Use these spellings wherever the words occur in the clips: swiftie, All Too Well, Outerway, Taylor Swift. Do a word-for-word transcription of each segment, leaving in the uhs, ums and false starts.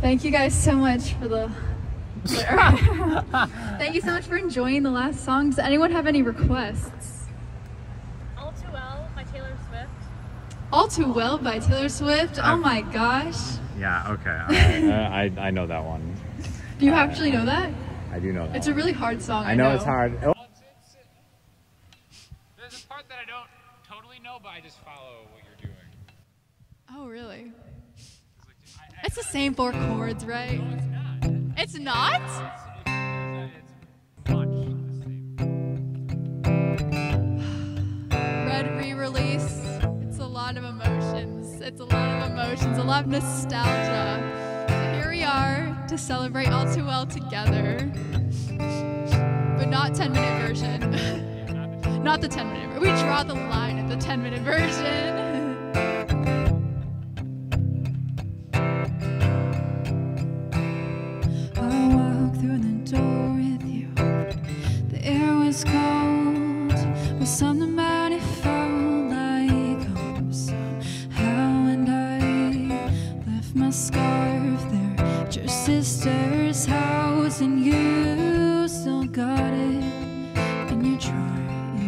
Thank you guys so much for the... Thank you so much for enjoying the last song. Does anyone have any requests? All Too Well by Taylor Swift. All Too Well by Taylor Swift? Oh my gosh. Yeah, okay. I, I, I know that one. Do you uh, actually know that? I do know that. It's one. A really hard song. I know, I know. It's hard. Oh. There's a part that I don't totally know, but I just follow what you're doing. Oh, really? It's the same four chords, right? No, it's not. It's not? Red re-release. It's a lot of emotions. It's a lot of emotions. A lot of nostalgia. So here we are to celebrate All Too Well together. But not ten minute version. Not the ten minute version. We draw the line at the ten minute version. Cold, but something about it felt like home somehow, and I left my scarf there at your sister's house, and you still got it, and you tried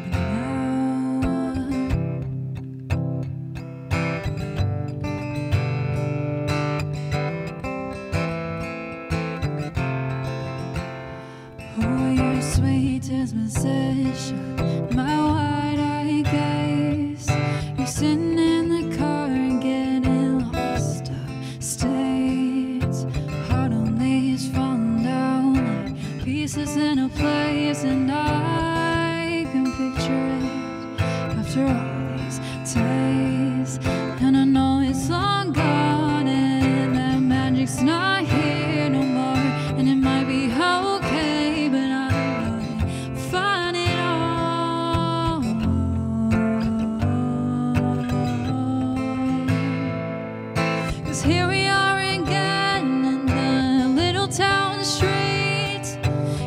it out. Oh, you're sweet. Disposition, my wide-eyed gaze. You're sitting in the car and getting lost. I stayed hard on these, falling down like pieces in a place, and I can picture it after all these days. And I know it's long gone, and that magic's not here no more, and it might be how. Here we are again in the little town street.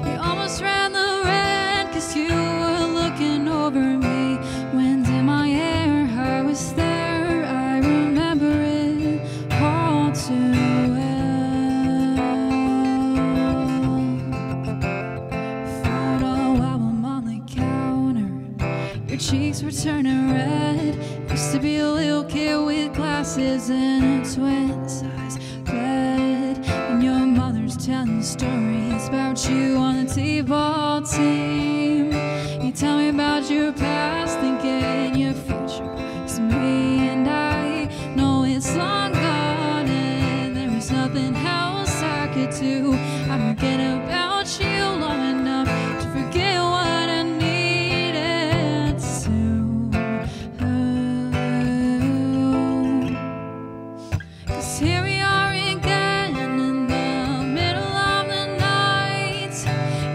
You almost ran the red cause you were looking over me. Wind in my hair, I was there. I remember it all too well. Photo album on the counter. Your cheeks were turning red. Used to be a little kid with glasses and a twin-size bed, and your mother's telling stories about you on the t-ball team. You tell me about your past, thinking your future is me, and I know it's long gone, and there was nothing else I could do. I forget about you long enough to forget what I knew. Here we are again in the middle of the night.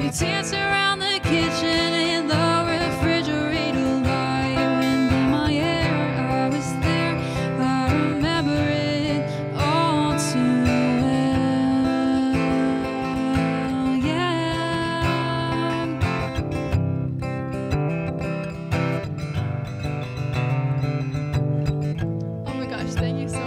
You dance around the kitchen in the refrigerator light. Wind in my hair, I was there. I remember it all too well. Yeah. Oh my gosh, thank you so much.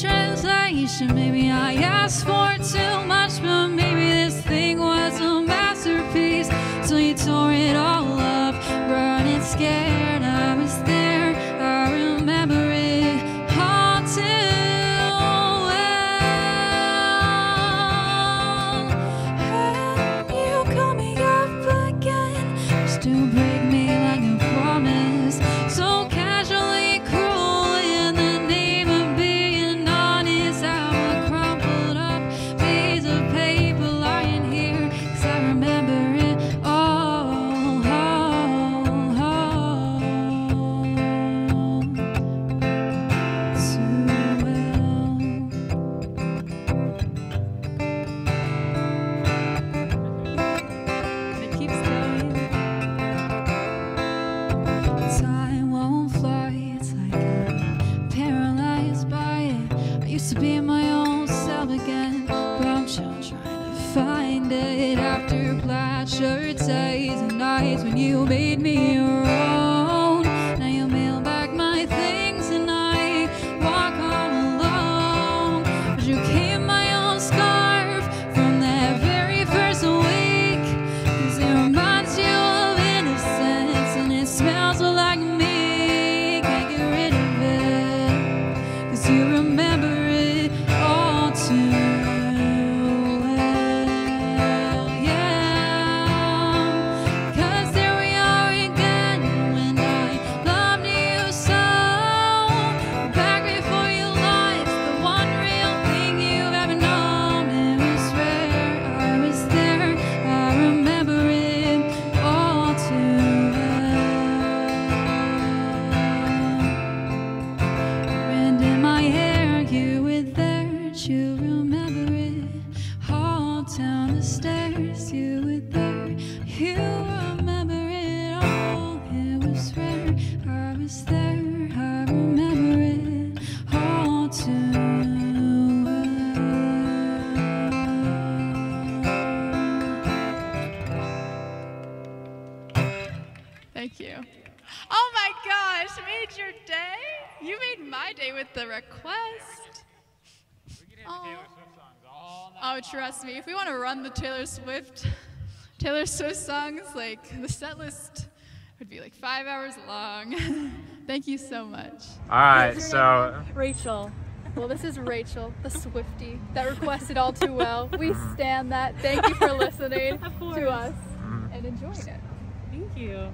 Translation, maybe I asked for too much, but maybe this thing was a masterpiece. So you tore it all up, running scared. I was there, I remember it all too well. And you call me up again, still break me like a promise. So casually cruel. To be my own self again, but I'm still trying to find it after black shirt days and nights when you made me your own. Now you mail back my things and I Don't you remember it? All down the stairs, you were there. You remember it all. It was rare. I was there. I remember it all too well. Thank you. Oh my gosh! Made your day. You made my day with the request. Oh. Oh, trust me. If we want to run the Taylor Swift, Taylor Swift songs, like the set list would be like five hours long. Thank you so much. All right, so name? Rachel. Well, this is Rachel, the Swiftie, that requested All Too Well. We stand that. Thank you for listening to us and enjoying it. Thank you.